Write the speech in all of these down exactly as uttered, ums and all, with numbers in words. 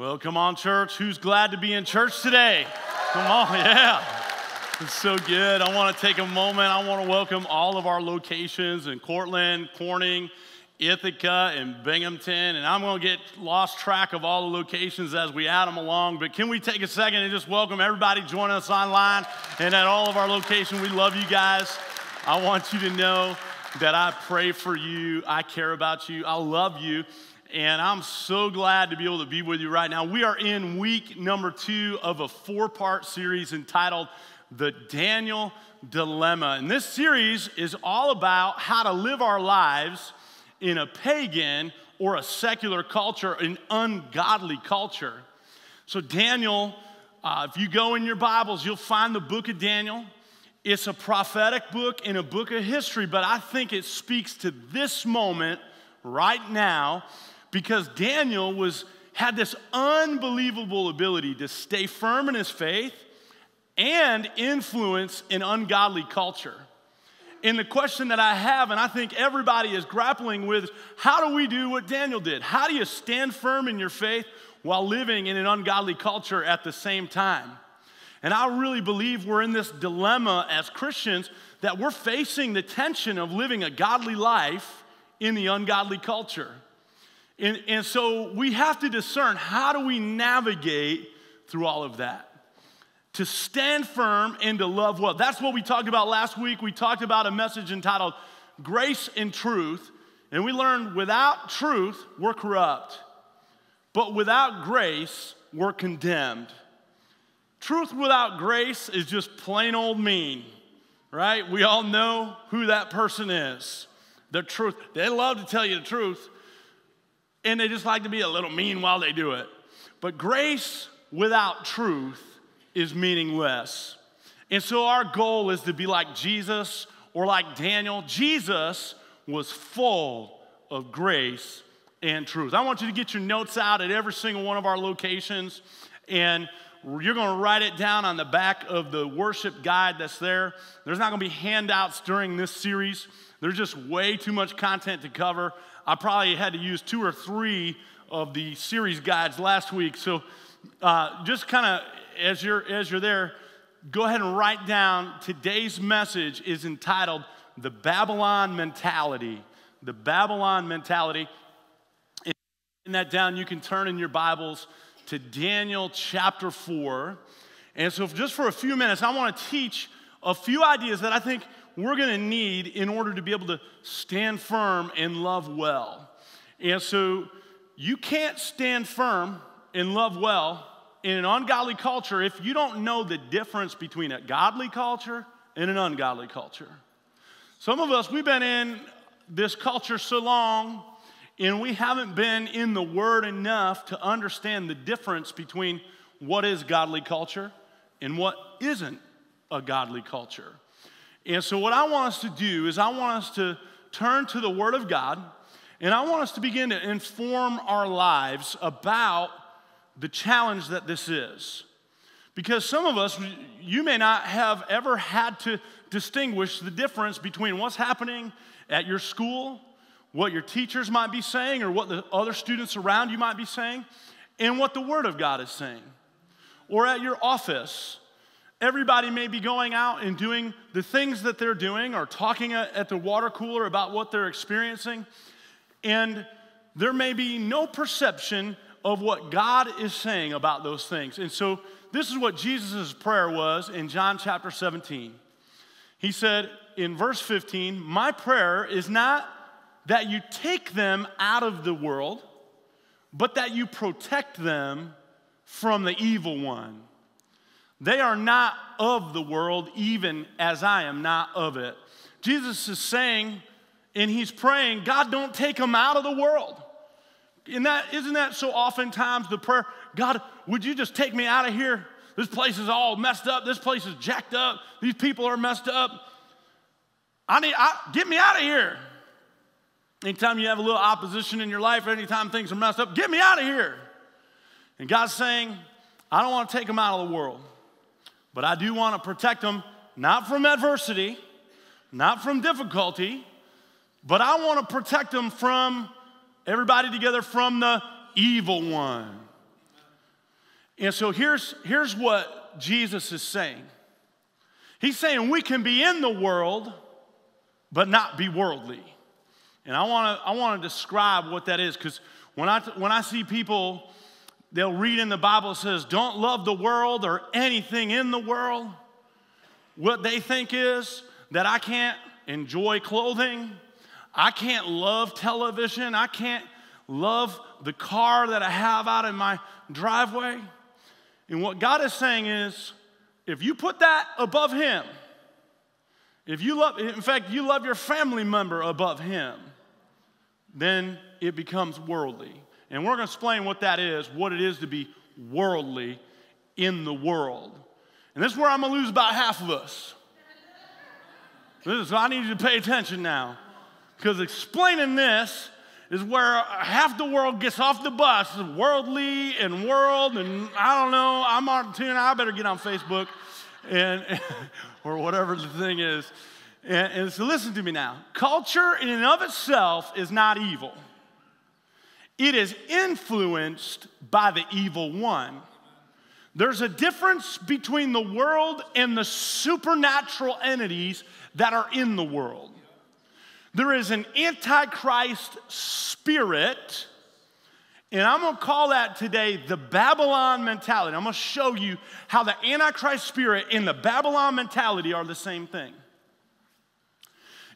Well, come on, church. Who's glad to be in church today? Come on, yeah. It's so good. I want to take a moment. I want to welcome all of our locations in Cortland, Corning, Ithaca, and Binghamton. And I'm going to get lost track of all the locations as we add them along. But can we take a second and just welcome everybody joining us online and at all of our locations? We love you guys. I want you to know that I pray for you. I care about you. I love you. And I'm so glad to be able to be with you right now. We are in week number two of a four-part series entitled The Daniel Dilemma. And this series is all about how to live our lives in a pagan or a secular culture, an ungodly culture. So Daniel, uh, if you go in your Bibles, you'll find the book of Daniel. It's a prophetic book and a book of history, but I think it speaks to this moment right now, because Daniel was, had this unbelievable ability to stay firm in his faith and influence an ungodly culture. And the question that I have, and I think everybody is grappling with, how do we do what Daniel did? How do you stand firm in your faith while living in an ungodly culture at the same time? And I really believe we're in this dilemma as Christians, that we're facing the tension of living a godly life in the ungodly culture. And, and so we have to discern, how do we navigate through all of that? To stand firm and to love well. That's what we talked about last week. We talked about a message entitled Grace and Truth. And we learned without truth, we're corrupt. But without grace, we're condemned. Truth without grace is just plain old mean, right? We all know who that person is. The truth. They love to tell you the truth, and they just like to be a little mean while they do it. But grace without truth is meaningless. And so our goal is to be like Jesus or like Daniel. Jesus was full of grace and truth. I want you to get your notes out at every single one of our locations, and you're going to write it down on the back of the worship guide that's there. There's not going to be handouts during this series. There's just way too much content to cover. I probably had to use two or three of the series guides last week. So uh, just kind of as you're, as you're there, go ahead and write down. Today's message is entitled The Babylon Mentality. The Babylon Mentality. And writing that down, you can turn in your Bibles to Daniel chapter four. And so just for a few minutes, I want to teach a few ideas that I think we're going to need in order to be able to stand firm and love well. And so you can't stand firm and love well in an ungodly culture if you don't know the difference between a godly culture and an ungodly culture. Some of us, we've been in this culture so long, and we haven't been in the Word enough to understand the difference between what is godly culture and what isn't a godly culture. And so what I want us to do is I want us to turn to the Word of God, and I want us to begin to inform our lives about the challenge that this is. Because some of us, you may not have ever had to distinguish the difference between what's happening at your school, what your teachers might be saying, or what the other students around you might be saying, and what the Word of God is saying. Or at your office, everybody may be going out and doing the things that they're doing, or talking at the water cooler about what they're experiencing, and there may be no perception of what God is saying about those things. And so this is what Jesus' prayer was in John chapter seventeen. He said in verse fifteen, "My prayer is not that you take them out of the world, but that you protect them from the evil one. They are not of the world, even as I am not of it." Jesus is saying, and he's praying, God, don't take them out of the world. And that, isn't that so oftentimes the prayer? God, would you just take me out of here? This place is all messed up. This place is jacked up. These people are messed up. I need, I, get me out of here. Anytime you have a little opposition in your life, anytime things are messed up, get me out of here. And God's saying, I don't want to take them out of the world, but I do want to protect them, not from adversity, not from difficulty, but I want to protect them from, everybody together, from the evil one. And so here's, here's what Jesus is saying. He's saying we can be in the world, but not be worldly. And I want to I want to describe what that is, because when I, when I see people, they'll read in the Bible, it says, don't love the world or anything in the world. What they think is that I can't enjoy clothing. I can't love television. I can't love the car that I have out in my driveway. And what God is saying is, if you put that above him, if you love, in fact, you love your family member above him, then it becomes worldly. And we're going to explain what that is, what it is to be worldly in the world. And this is where I'm going to lose about half of us. This is, I need you to pay attention now, because explaining this is where half the world gets off the bus, worldly and world, and I don't know, I'm on tune, I better get on Facebook, and or whatever the thing is. And, and so listen to me now. Culture in and of itself is not evil. It is influenced by the evil one. There's a difference between the world and the supernatural entities that are in the world. There is an antichrist spirit, and I'm going to call that today the Babylon mentality. I'm going to show you how the antichrist spirit and the Babylon mentality are the same thing.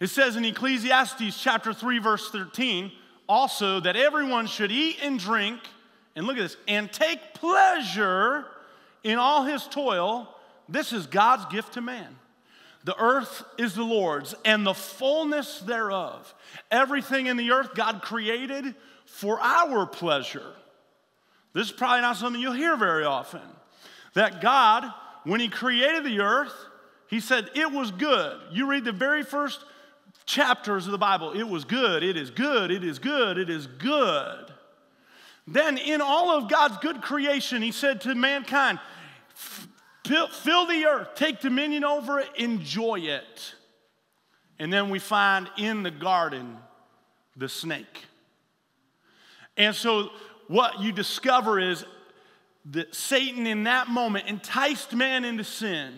It says in Ecclesiastes chapter three, verse thirteen, also, that everyone should eat and drink, and look at this, and take pleasure in all his toil. This is God's gift to man. The earth is the Lord's, and the fullness thereof. Everything in the earth God created for our pleasure. This is probably not something you'll hear very often. That God, when he created the earth, he said it was good. You read the very first chapters of the Bible, it was good, it is good, it is good, it is good. Then in all of God's good creation, he said to mankind, fill the earth, take dominion over it, enjoy it. And then we find in the garden the snake. And so what you discover is that Satan in that moment enticed man into sin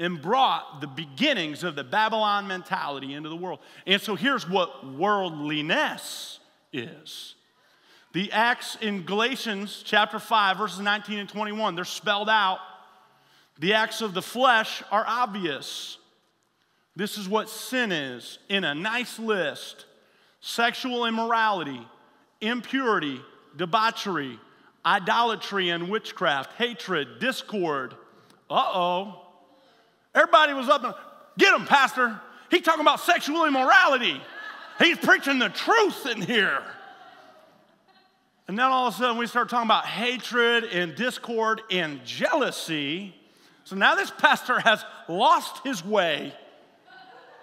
and brought the beginnings of the Babylon mentality into the world. And so here's what worldliness is. The acts in Galatians chapter five, verses nineteen and twenty-one, they're spelled out. The acts of the flesh are obvious. This is what sin is in a nice list. Sexual immorality, impurity, debauchery, idolatry and witchcraft, hatred, discord. Uh-oh. Everybody was up and, get him, pastor. He's talking about sexual immorality. He's preaching the truth in here. And then all of a sudden we start talking about hatred and discord and jealousy. So now this pastor has lost his way.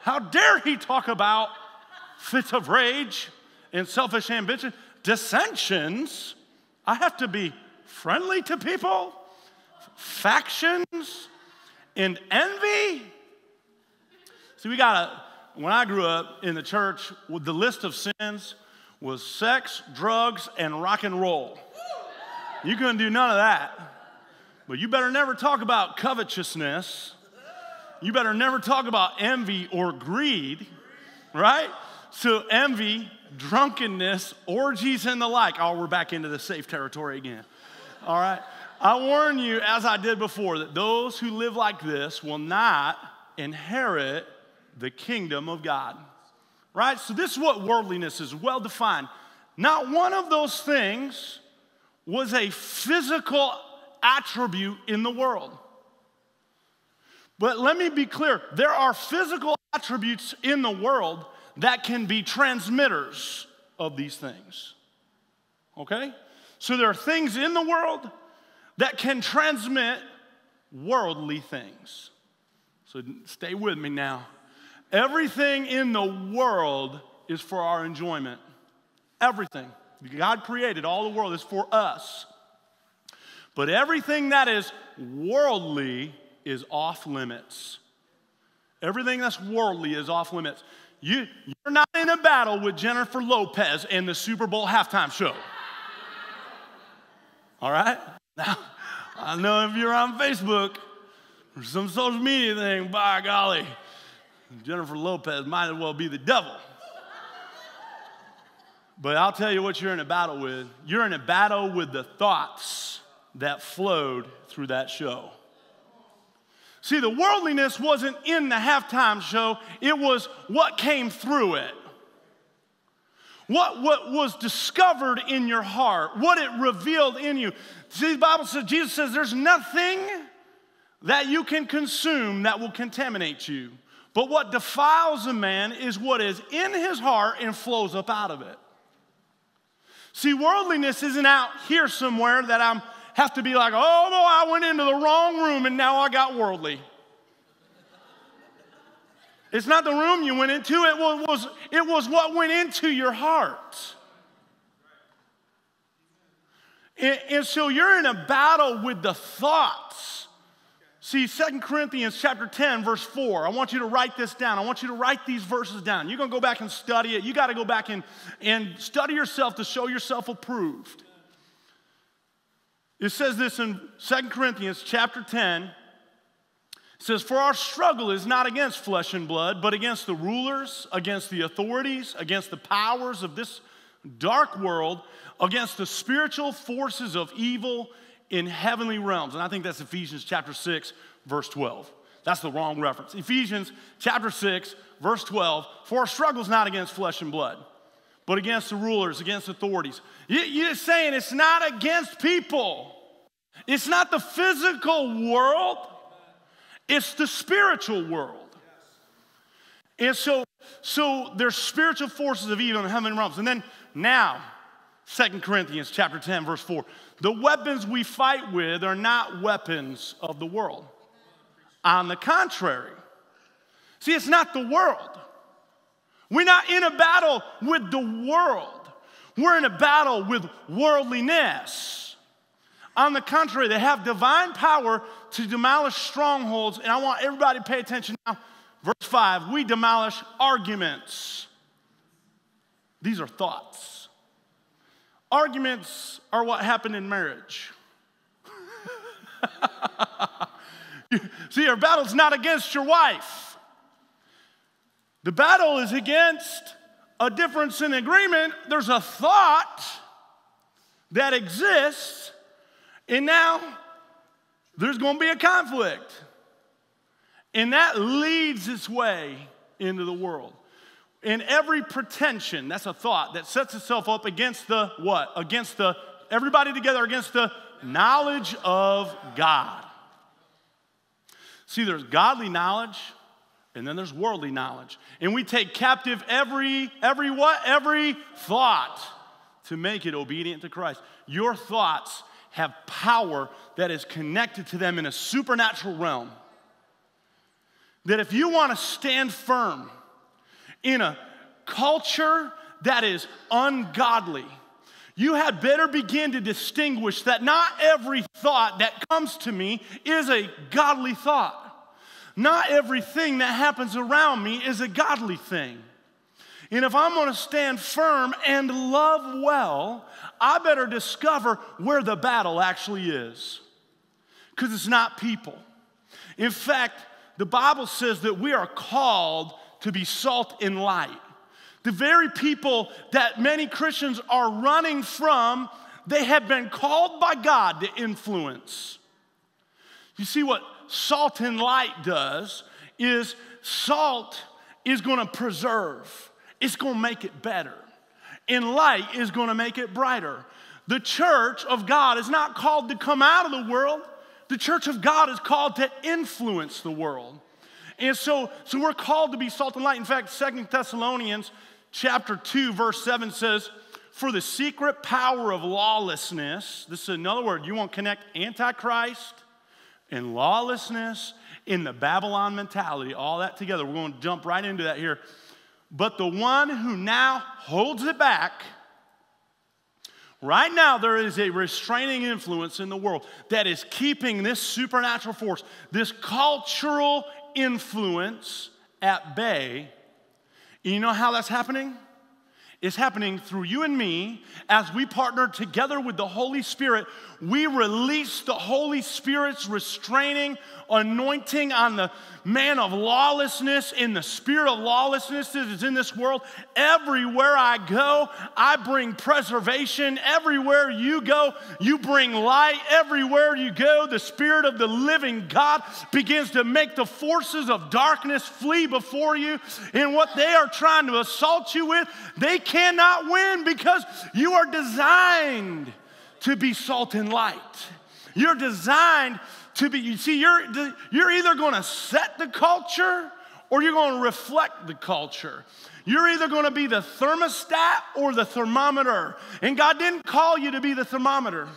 How dare he talk about fits of rage and selfish ambition, dissensions. I have to be friendly to people, factions. And envy? See, we got a, when I grew up in the church, the list of sins was sex, drugs, and rock and roll. You couldn't do none of that. But you better never talk about covetousness. You better never talk about envy or greed, right? So envy, drunkenness, orgies, and the like. Oh, we're back into the safe territory again, all right? I warn you, as I did before, that those who live like this will not inherit the kingdom of God, right? So this is what worldliness is, well defined. Not one of those things was a physical attribute in the world. But let me be clear, there are physical attributes in the world that can be transmitters of these things, okay? So there are things in the world that can transmit worldly things. So stay with me now. Everything in the world is for our enjoyment. Everything. God created all the world is for us. But everything that is worldly is off limits. Everything that's worldly is off limits. You, you're not in a battle with Jennifer Lopez in the Super Bowl halftime show. All right? Now, I know if you're on Facebook or some social media thing, by golly, Jennifer Lopez might as well be the devil. But I'll tell you what you're in a battle with. You're in a battle with the thoughts that flowed through that show. See, the worldliness wasn't in the halftime show. It was what came through it. What, what was discovered in your heart. What it revealed in you. See, the Bible says, Jesus says, there's nothing that you can consume that will contaminate you. But what defiles a man is what is in his heart and flows up out of it. See, worldliness isn't out here somewhere that I have to be like, oh, no, I went into the wrong room and now I got worldly. It's not the room you went into. It was, it was what went into your heart. And, and so you're in a battle with the thoughts. See, Second Corinthians chapter ten, verse four. I want you to write this down. I want you to write these verses down. You're going to go back and study it. You got to go back and, and study yourself to show yourself approved. It says this in Second Corinthians chapter ten. It says, for our struggle is not against flesh and blood, but against the rulers, against the authorities, against the powers of this dark world, against the spiritual forces of evil in heavenly realms. And I think that's Ephesians chapter six, verse twelve. That's the wrong reference. Ephesians chapter six, verse twelve, for our struggle is not against flesh and blood, but against the rulers, against authorities. You're saying it's not against people. It's not the physical world. It's the spiritual world. And so, so there's spiritual forces of evil in heavenly realms. And then now, Second Corinthians chapter ten, verse four. The weapons we fight with are not weapons of the world. On the contrary. See, it's not the world. We're not in a battle with the world. We're in a battle with worldliness. On the contrary, they have divine power to demolish strongholds. And I want everybody to pay attention now. Verse five, we demolish arguments. These are thoughts. Arguments are what happen in marriage. See, your battle's not against your wife. The battle is against a difference in agreement. There's a thought that exists, and now there's going to be a conflict. And that leads its way into the world. In every pretension, that's a thought that sets itself up against the what? Against the, everybody together, against the knowledge of God. See, there's godly knowledge, and then there's worldly knowledge. And we take captive every, every what? Every thought to make it obedient to Christ. Your thoughts have power that is connected to them in a supernatural realm. That if you want to stand firm in a culture that is ungodly, you had better begin to distinguish that not every thought that comes to me is a godly thought. Not everything that happens around me is a godly thing. And if I'm going to stand firm and love well, I better discover where the battle actually is. Because it's not people. In fact, the Bible says that we are called to be salt and light. The very people that many Christians are running from, they have been called by God to influence. You see, what salt and light does is salt is going to preserve. It's going to make it better. And light is going to make it brighter. The church of God is not called to come out of the world. The church of God is called to influence the world. And so, so we're called to be salt and light. In fact, Second Thessalonians chapter two, verse seven says, for the secret power of lawlessness, this is another word, you won't connect Antichrist and lawlessness in the Babylon mentality, all that together. We're going to jump right into that here. But the one who now holds it back, right now there is a restraining influence in the world that is keeping this supernatural force, this cultural influence, influence at bay. And you know how that's happening? is happening through you and me as we partner together with the Holy Spirit. We release the Holy Spirit's restraining anointing on the man of lawlessness, in the spirit of lawlessness that is in this world. Everywhere I go, I bring preservation. Everywhere you go, you bring light. Everywhere you go, the Spirit of the living God begins to make the forces of darkness flee before you. And what they are trying to assault you with, they cannot win, because you are designed to be salt and light. You're designed to be, you see, you're, you're either gonna set the culture or you're gonna reflect the culture. You're either gonna be the thermostat or the thermometer. And God didn't call you to be the thermometer.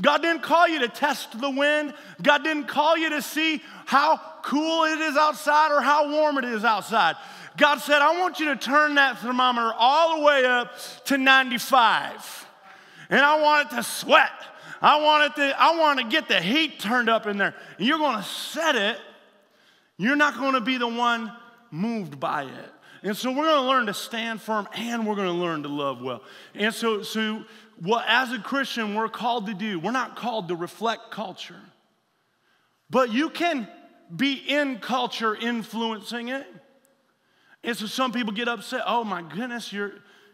God didn't call you to test the wind. God didn't call you to see how cool it is outside or how warm it is outside. God said, I want you to turn that thermometer all the way up to ninety-five. And I want it to sweat. I want it to, I want to get the heat turned up in there. And you're going to set it. You're not going to be the one moved by it. And so we're going to learn to stand firm, and we're going to learn to love well. And so, so what as a Christian we're called to do, we're not called to reflect culture. But you can be in culture influencing it. And so some people get upset. Oh my goodness, you're,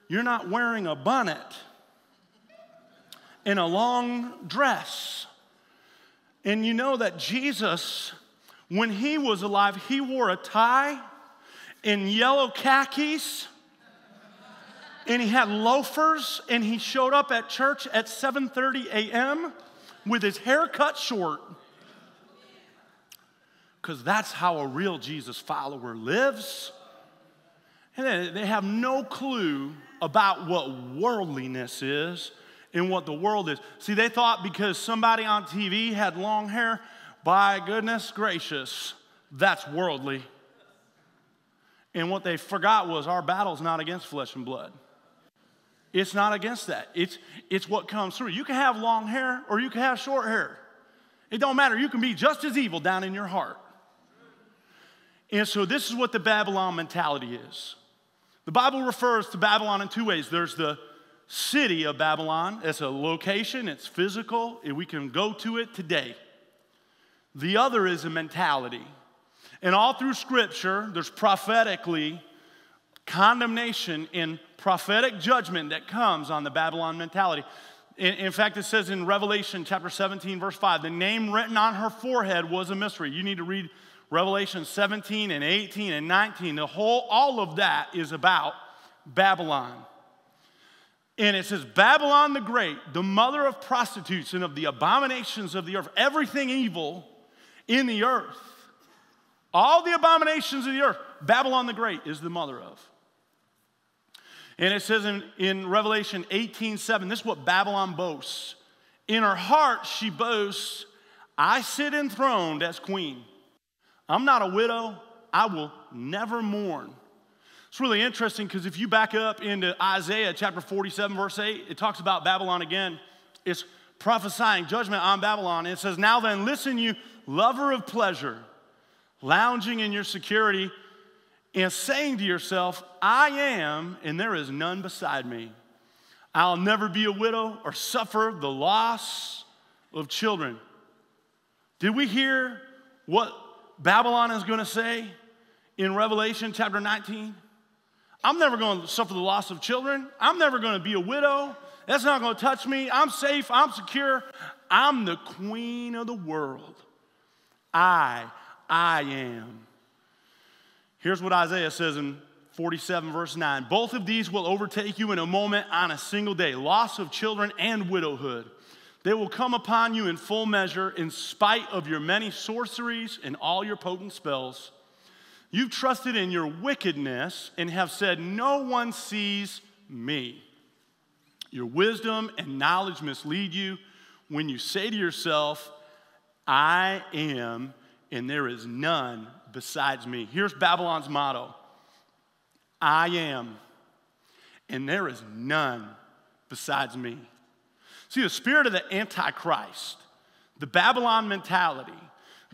you're not wearing a bonnet and a long dress. And you know that Jesus, when he was alive, he wore a tie and yellow khakis, and he had loafers, and he showed up at church at seven thirty a m with his hair cut short. Because that's how a real Jesus follower lives. And they have no clue about what worldliness is and what the world is. See, they thought because somebody on T V had long hair, by goodness gracious, that's worldly. And what they forgot was our battle's not against flesh and blood. It's not against that. It's, it's what comes through. You can have long hair or you can have short hair. It don't matter. You can be just as evil down in your heart. And so this is what the Babylon mentality is. The Bible refers to Babylon in two ways. There's the city of Babylon. It's a location. It's physical. We can go to it today. The other is a mentality. And all through Scripture, there's prophetically condemnation and prophetic judgment that comes on the Babylon mentality. In, in fact, it says in Revelation chapter seventeen, verse five, the name written on her forehead was a mystery. You need to read Revelation seventeen and eighteen and nineteen. The whole, all of that is about Babylon. And it says, Babylon the Great, the mother of prostitutes and of the abominations of the earth, everything evil in the earth. All the abominations of the earth, Babylon the Great is the mother of. And it says in, in Revelation eighteen, seven, this is what Babylon boasts. In her heart she boasts, I sit enthroned as queen. I'm not a widow. I will never mourn. It's really interesting because if you back up into Isaiah chapter forty-seven, verse eight, it talks about Babylon again. It's prophesying judgment on Babylon. It says, now then, listen you, lover of pleasure, lounging in your security and saying to yourself, I am, and there is none beside me. I'll never be a widow or suffer the loss of children. Did we hear what Babylon is going to say in Revelation chapter nineteen? I'm never going to suffer the loss of children. I'm never going to be a widow. That's not going to touch me. I'm safe. I'm secure. I'm the queen of the world. I I am. Here's what Isaiah says in forty-seven, verse nine. Both of these will overtake you in a moment on a single day, loss of children and widowhood. They will come upon you in full measure in spite of your many sorceries and all your potent spells. You've trusted in your wickedness and have said, no one sees me. Your wisdom and knowledge mislead you when you say to yourself, I am, and there is none besides me. Here's Babylon's motto. I am, and there is none besides me. See, the spirit of the Antichrist, the Babylon mentality,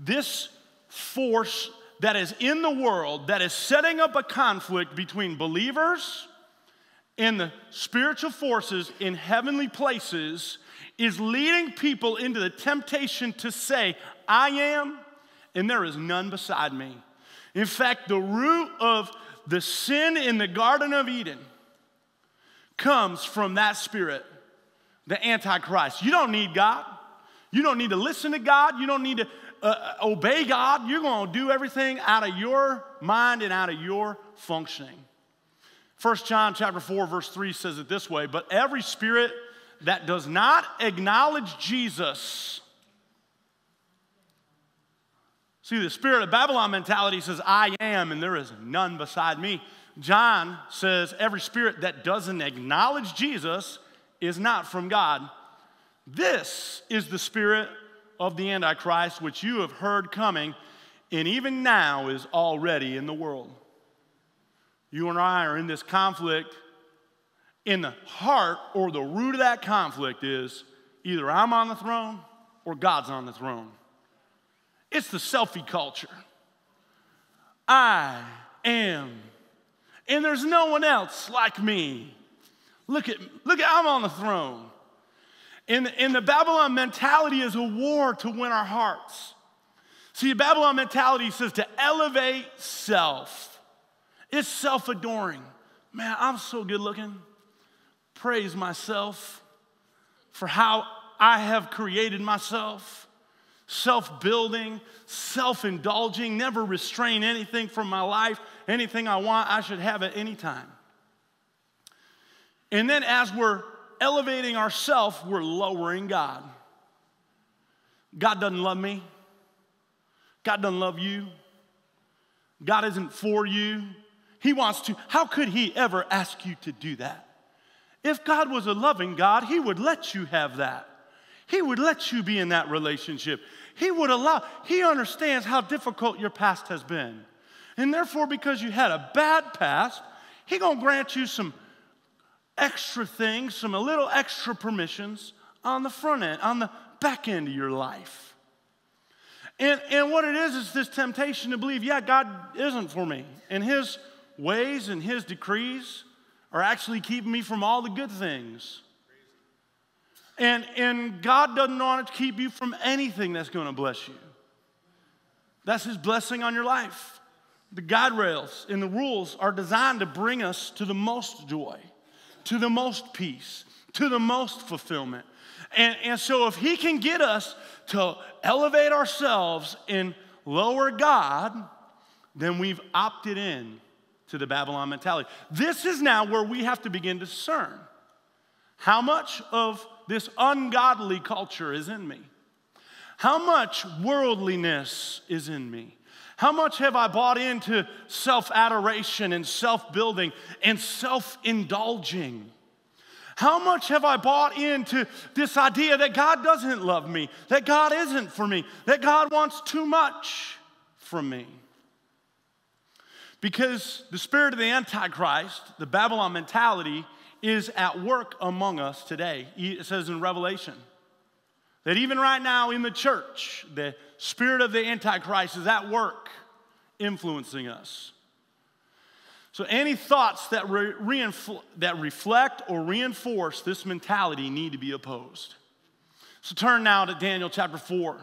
this force that is in the world that is setting up a conflict between believers and the spiritual forces in heavenly places is leading people into the temptation to say, I am, and there is none beside me. In fact, the root of the sin in the Garden of Eden comes from that spirit, the Antichrist. You don't need God. You don't need to listen to God. You don't need to uh, obey God. You're going to do everything out of your mind and out of your functioning. First John chapter four, verse three says it this way, but every spirit that does not acknowledge Jesus. See, the spirit of Babylon mentality says, I am, and there is none beside me. John says, every spirit that doesn't acknowledge Jesus is not from God. This is the spirit of the Antichrist, which you have heard coming, and even now is already in the world. You and I are in this conflict. In the heart or the root of that conflict is either I'm on the throne or God's on the throne. It's the selfie culture. I am, and there's no one else like me. Look at, look at, I'm on the throne. And, and the Babylon mentality is a war to win our hearts. See, the Babylon mentality says to elevate self. It's self-adoring. Man, I'm so good looking. Praise myself for how I have created myself. Self-building, self-indulging, never restrain anything from my life. Anything I want, I should have at any time. And then as we're elevating ourselves, we're lowering God. God doesn't love me. God doesn't love you. God isn't for you. He wants to. How could he ever ask you to do that? If God was a loving God, he would let you have that. He would let you be in that relationship. He would allow, he understands how difficult your past has been. And therefore, because you had a bad past, he's going to grant you some extra things, some a little extra permissions on the front end, on the back end of your life. And, and what it is is this temptation to believe, yeah, God isn't for me. And his ways and his decrees are actually keeping me from all the good things. And, and God doesn't want to keep you from anything that's going to bless you. That's his blessing on your life. The guide rails and the rules are designed to bring us to the most joy, to the most peace, to the most fulfillment. And, and so if he can get us to elevate ourselves and lower God, then we've opted in to the Babylon mentality. This is now where we have to begin to discern how much of this ungodly culture is in me. How much worldliness is in me? How much have I bought into self-adoration and self-building and self-indulging? How much have I bought into this idea that God doesn't love me, that God isn't for me, that God wants too much from me? Because the spirit of the Antichrist, the Babylon mentality, is at work among us today. It says in Revelation that even right now in the church, the spirit of the Antichrist is at work influencing us. So any thoughts that, re reinfl that reflect or reinforce this mentality need to be opposed. So turn now to Daniel chapter four.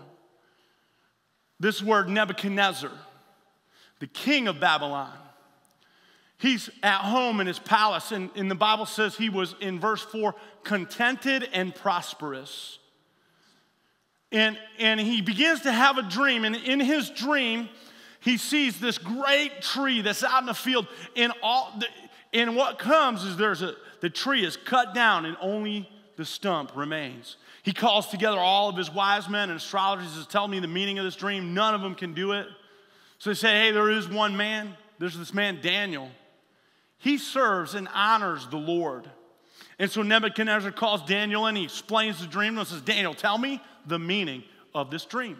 This word Nebuchadnezzar, the king of Babylon. He's at home in his palace, and, and the Bible says he was, in verse four, contented and prosperous. And, and he begins to have a dream, and in his dream, he sees this great tree that's out in the field, and, all the, and what comes is there's a, the tree is cut down, and only the stump remains. He calls together all of his wise men and astrologers and says, tell me the meaning of this dream. None of them can do it. So they say, hey, there is one man. There's this man, Daniel. He serves and honors the Lord. And so Nebuchadnezzar calls Daniel and he explains the dream and says, Daniel, tell me the meaning of this dream.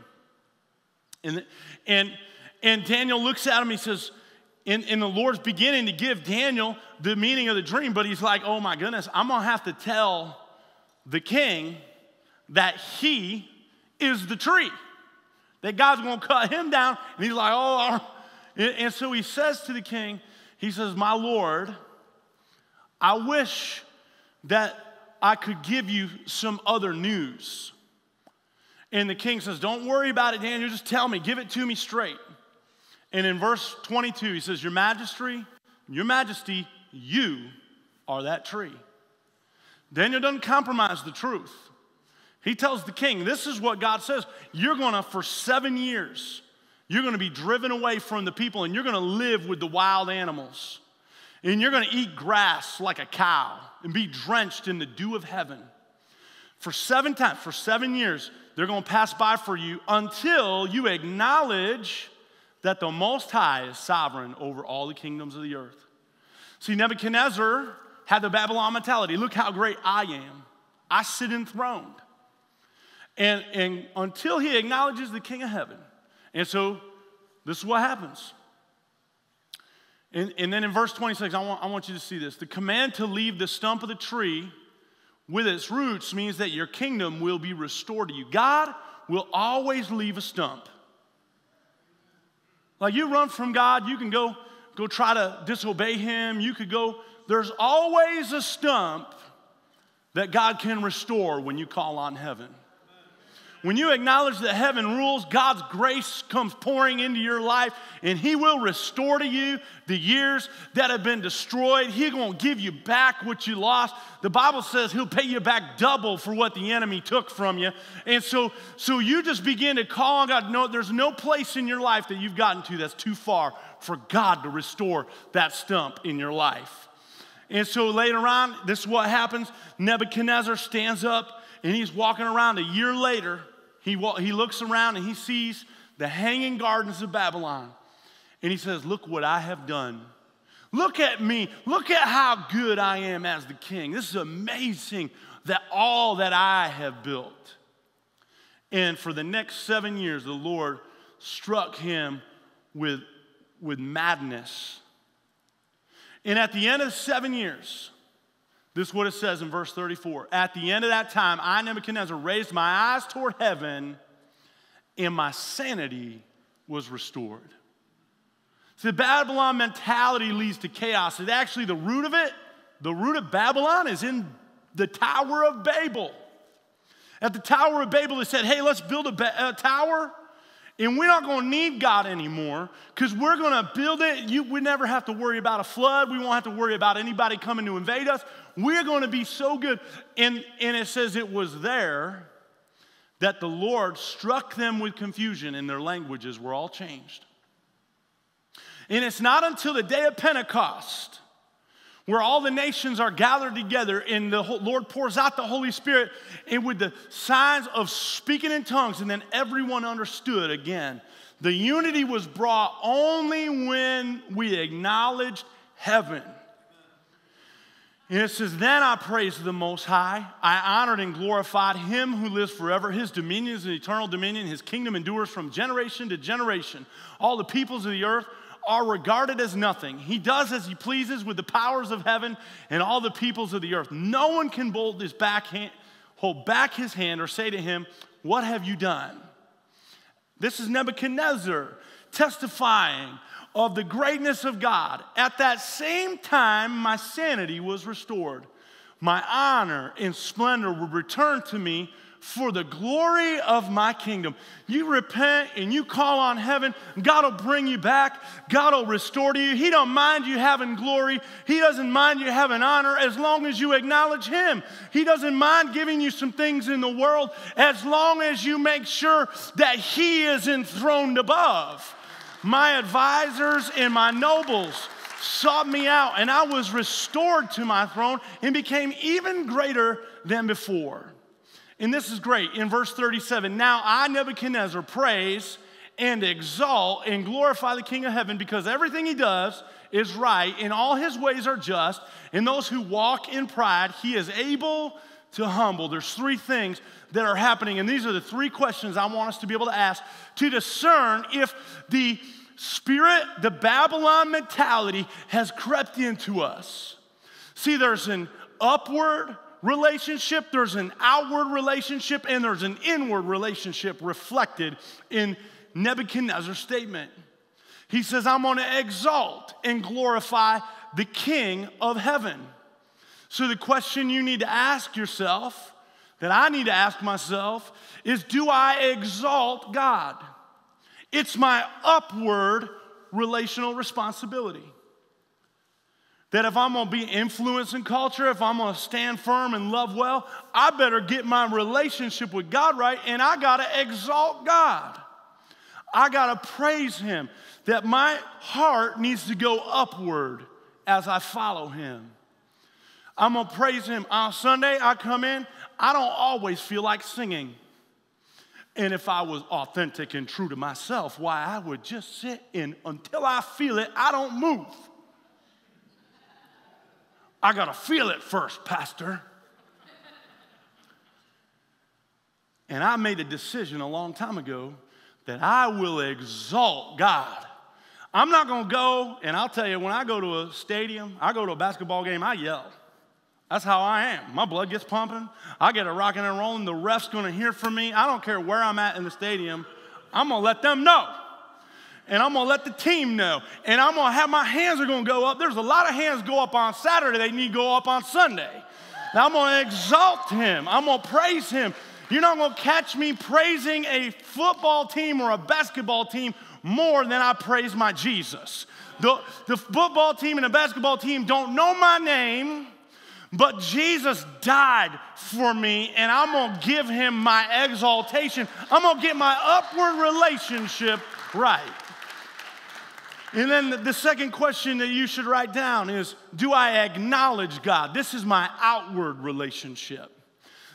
And, and, and Daniel looks at him, he says, and, and the Lord's beginning to give Daniel the meaning of the dream, but he's like, oh my goodness, I'm going to have to tell the king that he is the tree, that God's going to cut him down. And he's like, oh, and so he says to the king, he says, my Lord, I wish that I could give you some other news. And the king says, don't worry about it, Daniel. Just tell me. Give it to me straight. And in verse twenty-two, he says, Your majesty, your majesty, you are that tree. Daniel doesn't compromise the truth. He tells the king, this is what God says. You're going to, for seven years, you're going to be driven away from the people, and you're going to live with the wild animals. And you're going to eat grass like a cow and be drenched in the dew of heaven. For seven times, for seven years, they're going to pass by for you until you acknowledge that the Most High is sovereign over all the kingdoms of the earth. See, Nebuchadnezzar had the Babylon mentality. Look how great I am. I sit enthroned. And, and until he acknowledges the King of Heaven. And so this is what happens. And, and then in verse twenty-six, I want, I want you to see this. The command to leave the stump of the tree with its roots means that your kingdom will be restored to you. God will always leave a stump. Like, you run from God, you can go, go try to disobey him. You could go. There's always a stump that God can restore when you call on heaven. When you acknowledge that heaven rules, God's grace comes pouring into your life, and he will restore to you the years that have been destroyed. He's going to give you back what you lost. The Bible says he'll pay you back double for what the enemy took from you. And so, so you just begin to call on God. No, there's no place in your life that you've gotten to that's too far for God to restore that stump in your life. And so later on, this is what happens. Nebuchadnezzar stands up, and he's walking around a year later. He, he looks around and he sees the hanging gardens of Babylon. And he says, look what I have done. Look at me. Look at how good I am as the king. This is amazing, that all that I have built. And for the next seven years, the Lord struck him with, with madness. And at the end of seven years, this is what it says in verse thirty-four. At the end of that time, I, Nebuchadnezzar, raised my eyes toward heaven, and my sanity was restored. So the Babylon mentality leads to chaos. It's actually the root of it, the root of Babylon is in the Tower of Babel. At the Tower of Babel, they said, hey, let's build a, a tower, and we're not going to need God anymore because we're going to build it. You, we never have to worry about a flood. We won't have to worry about anybody coming to invade us. We're going to be so good. And, and it says it was there that the Lord struck them with confusion, and their languages were all changed. And it's not until the day of Pentecost, where all the nations are gathered together and the Lord pours out the Holy Spirit, and with the signs of speaking in tongues, and then everyone understood again. The unity was brought only when we acknowledged heaven. And it says, then I praised the Most High. I honored and glorified him who lives forever. His dominion is an eternal dominion. His kingdom endures from generation to generation. All the peoples of the earth are regarded as nothing. He does as he pleases with the powers of heaven and all the peoples of the earth. No one can hold his back hand, hold back his hand or say to him, what have you done? This is Nebuchadnezzar testifying of the greatness of God. At that same time, my sanity was restored. My honor and splendor were returned to me for the glory of my kingdom. You repent and you call on heaven, God will bring you back. God will restore to you. He don't mind you having glory. He doesn't mind you having honor as long as you acknowledge him. He doesn't mind giving you some things in the world as long as you make sure that he is enthroned above. My advisors and my nobles sought me out, and I was restored to my throne and became even greater than before. And this is great. In verse thirty-seven, now I, Nebuchadnezzar, praise and exalt and glorify the King of Heaven, because everything he does is right and all his ways are just. And those who walk in pride, he is able to humble. There's three things that are happening, and these are the three questions I want us to be able to ask to discern if the spirit, the Babylon mentality, has crept into us. See, there's an upward relationship, there's an outward relationship, and there's an inward relationship reflected in Nebuchadnezzar's statement. He says, I'm going to exalt and glorify the King of Heaven. So the question you need to ask yourself, that I need to ask myself, is do I exalt God? It's my upward relational responsibility. That if I'm gonna be influencing culture, if I'm gonna stand firm and love well, I better get my relationship with God right, and I gotta exalt God. I gotta praise Him. That my heart needs to go upward as I follow Him. I'm gonna praise Him. On Sunday, I come in, I don't always feel like singing. And if I was authentic and true to myself, why, I would just sit in until I feel it, I don't move. I gotta feel it first, Pastor. And I made a decision a long time ago that I will exalt God. I'm not gonna go, and I'll tell you, when I go to a stadium, I go to a basketball game, I yell. That's how I am. My blood gets pumping. I get a rocking and rolling. The ref's going to hear from me. I don't care where I'm at in the stadium. I'm going to let them know. And I'm going to let the team know. And I'm going to have my hands are going to go up. There's a lot of hands go up on Saturday. They need to go up on Sunday. Now I'm going to exalt Him. I'm going to praise Him. You're not going to catch me praising a football team or a basketball team more than I praise my Jesus. The, the football team and the basketball team don't know my name. But Jesus died for me, and I'm going to give Him my exaltation. I'm going to get my upward relationship right. And then the second question that you should write down is, do I acknowledge God? This is my outward relationship.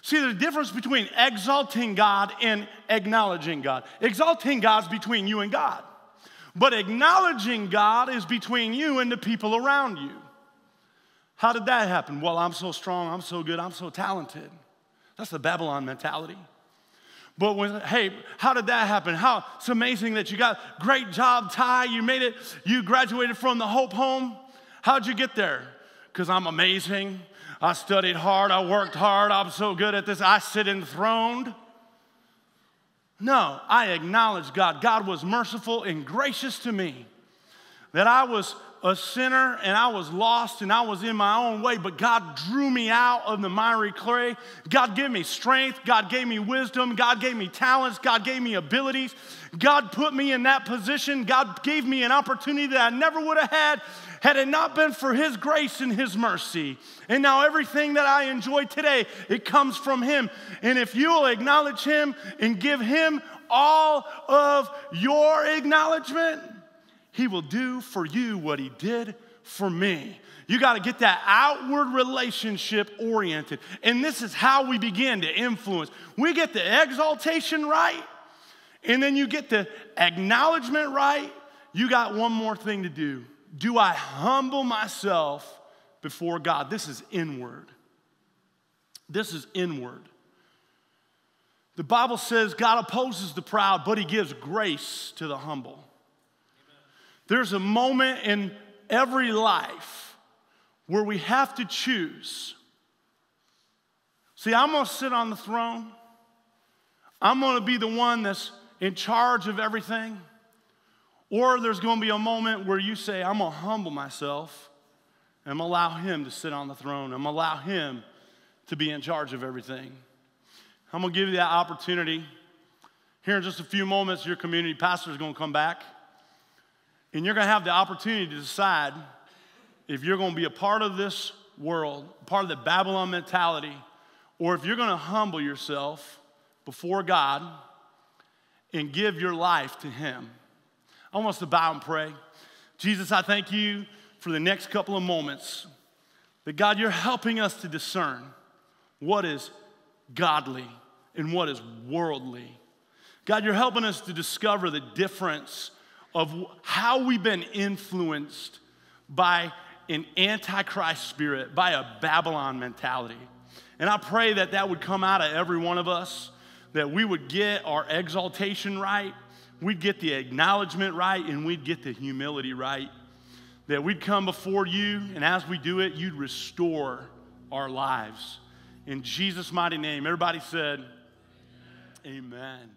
See, there's a difference between exalting God and acknowledging God. Exalting God is between you and God. But acknowledging God is between you and the people around you. How did that happen? Well, I'm so strong, I'm so good, I'm so talented. That's the Babylon mentality. But when, hey, how did that happen? How, it's amazing that you got, great job, Ty, you made it, you graduated from the Hope Home. How'd you get there? Because I'm amazing, I studied hard, I worked hard, I'm so good at this, I sit enthroned. No, I acknowledge God. God was merciful and gracious to me, that I was a sinner, and I was lost, and I was in my own way, but God drew me out of the miry clay. God gave me strength. God gave me wisdom. God gave me talents. God gave me abilities. God put me in that position. God gave me an opportunity that I never would have had had it not been for His grace and His mercy. And now everything that I enjoy today, it comes from Him. And if you'll acknowledge Him and give Him all of your acknowledgement, He will do for you what He did for me. You got to get that outward relationship oriented. And this is how we begin to influence. We get the exaltation right, and then you get the acknowledgement right. You got one more thing to do. Do I humble myself before God? This is inward. This is inward. The Bible says God opposes the proud, but He gives grace to the humble. There's a moment in every life where we have to choose. See, I'm going to sit on the throne. I'm going to be the one that's in charge of everything. Or there's going to be a moment where you say, I'm going to humble myself and allow Him to sit on the throne. I'm going to allow Him to be in charge of everything. I'm going to give you that opportunity. Here in just a few moments, your community pastor is going to come back. And you're going to have the opportunity to decide if you're going to be a part of this world, part of the Babylon mentality, or if you're going to humble yourself before God and give your life to Him. I want us to bow and pray. Jesus, I thank You for the next couple of moments. That God, You're helping us to discern what is godly and what is worldly. God, You're helping us to discover the difference of how we've been influenced by an antichrist spirit, by a Babylon mentality. And I pray that that would come out of every one of us, that we would get our exaltation right, we'd get the acknowledgement right, and we'd get the humility right, that we'd come before You, and as we do it, You'd restore our lives. In Jesus' mighty name, everybody said, amen. Amen.